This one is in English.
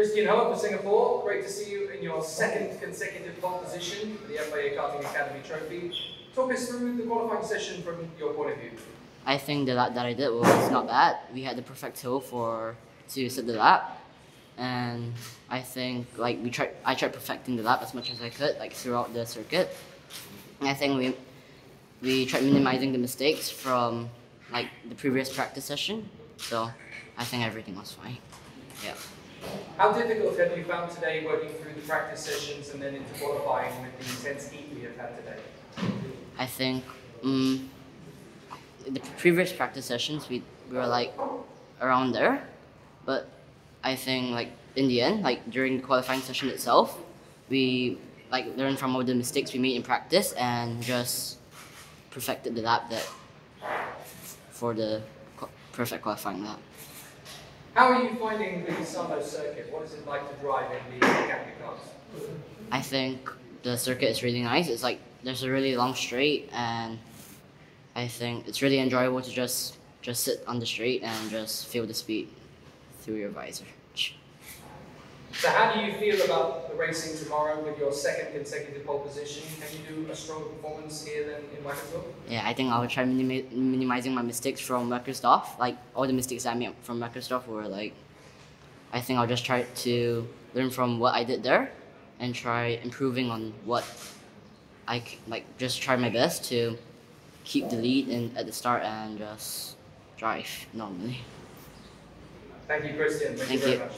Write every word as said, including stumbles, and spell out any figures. Christian Ho for Singapore, great to see you in your second consecutive pole position for the F I A Karting Academy Trophy. Talk us through the qualifying session from your point of view. I think the lap that I did was not bad. We had the perfect hill for to set the lap, and I think like we tried. I tried perfecting the lap as much as I could, like throughout the circuit. And I think we we tried minimizing the mistakes from like the previous practice session. So I think everything was fine. Yeah. How difficult have you found today working through the practice sessions and then into qualifying with the intense heat we have had today? I think um, the previous practice sessions we, we were like around there, but I think like in the end, like during the qualifying session itself, we like learned from all the mistakes we made in practice and just perfected the lap that for the perfect qualifying lap. How are you finding the Sarno circuit? What is it like to drive in the Academy cars? I think the circuit is really nice. It's like there's a really long straight, and I think it's really enjoyable to just just sit on the straight and just feel the speed through your visor. So how do you feel about the racing tomorrow with your second consecutive pole position? Can you do a strong performance here then in Wackersdorf? Yeah, I think I would try minimi minimizing my mistakes from Wackersdorf. Like all the mistakes I made from Wackersdorf were like, I think I'll just try to learn from what I did there and try improving on what I like. Just try my best to keep the lead in at the start and just drive normally. Thank you, Christian. Thank, Thank you very you. much.